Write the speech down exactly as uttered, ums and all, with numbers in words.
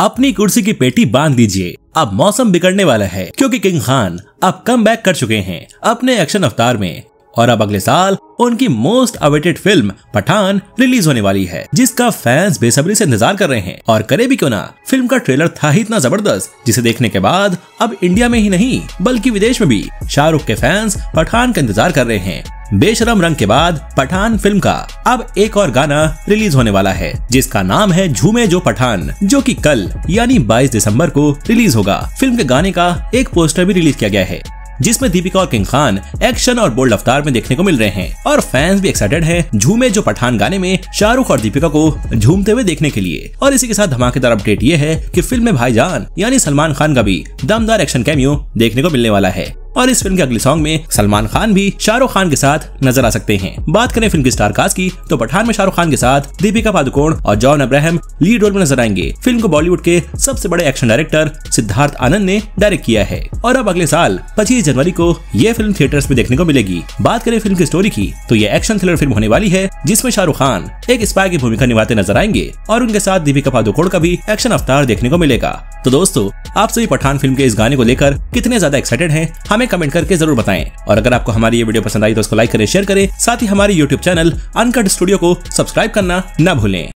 अपनी कुर्सी की पेटी बांध लीजिए, अब मौसम बिगड़ने वाला है क्योंकि किंग खान अब कमबैक कर चुके हैं अपने एक्शन अवतार में और अब अगले साल उनकी most awaited film Pathaan release होने वाली है, जिसका फैंस बेसब्री से इंतजार कर रहे हैं। और करे भी क्यों ना, फिल्म का ट्रेलर था ही इतना जबरदस्त जिसे देखने के बाद अब इंडिया में ही नहीं बल्कि विदेश में भी शाहरुख के फैंस पठान का इंतजार कर रहे हैं। बेशरम रंग के बाद पठान फिल्म का अब एक और गाना रिलीज होने वाला है जिसका नाम है झूमे जो पठान, जो कि कल यानी बाईस दिसंबर को रिलीज होगा। फिल्म के गाने का एक पोस्टर भी रिलीज किया गया है जिसमें दीपिका और किंग खान एक्शन और बोल्ड अवतार में देखने को मिल रहे हैं और फैंस भी एक्साइटेड हैं झूमे जो पठान गाने में शाहरुख और दीपिका को झूमते हुए देखने के लिए। और इसी के साथ धमाकेदार अपडेट ये है कि फिल्म में भाईजान यानी सलमान खान का भी दमदार एक्शन कैमियो देखने को मिलने वाला है और इस फिल्म के अगले सॉन्ग में सलमान खान भी शाहरुख खान के साथ नजर आ सकते हैं। बात करें फिल्म की स्टार कास्ट की तो पठान में शाहरुख खान के साथ दीपिका पादुकोण और जॉन अब्राहम लीड रोल में नजर आएंगे। फिल्म को बॉलीवुड के सबसे बड़े एक्शन डायरेक्टर सिद्धार्थ आनंद ने डायरेक्ट किया है और अब अगले साल पच्चीस जनवरी को यह फिल्म थिएटर्स में देखने को मिलेगी। बात करें फिल्म की स्टोरी की तो ये एक्शन थ्रिलर फिल्म होने वाली है जिसमें शाहरुख खान एक स्पाई की भूमिका निभाते नजर आएंगे और उनके साथ दीपिका पादुकोण का भी एक्शन अवतार देखने को मिलेगा। तो दोस्तों, आप सभी पठान फिल्म के इस गाने को लेकर कितने ज्यादा एक्साइटेड हैं हमें कमेंट करके जरूर बताएं। और अगर आपको हमारी ये वीडियो पसंद आई तो उसको लाइक करें, शेयर करें, साथ ही हमारे यूट्यूब चैनल अनकट स्टूडियो को सब्सक्राइब करना ना भूलें।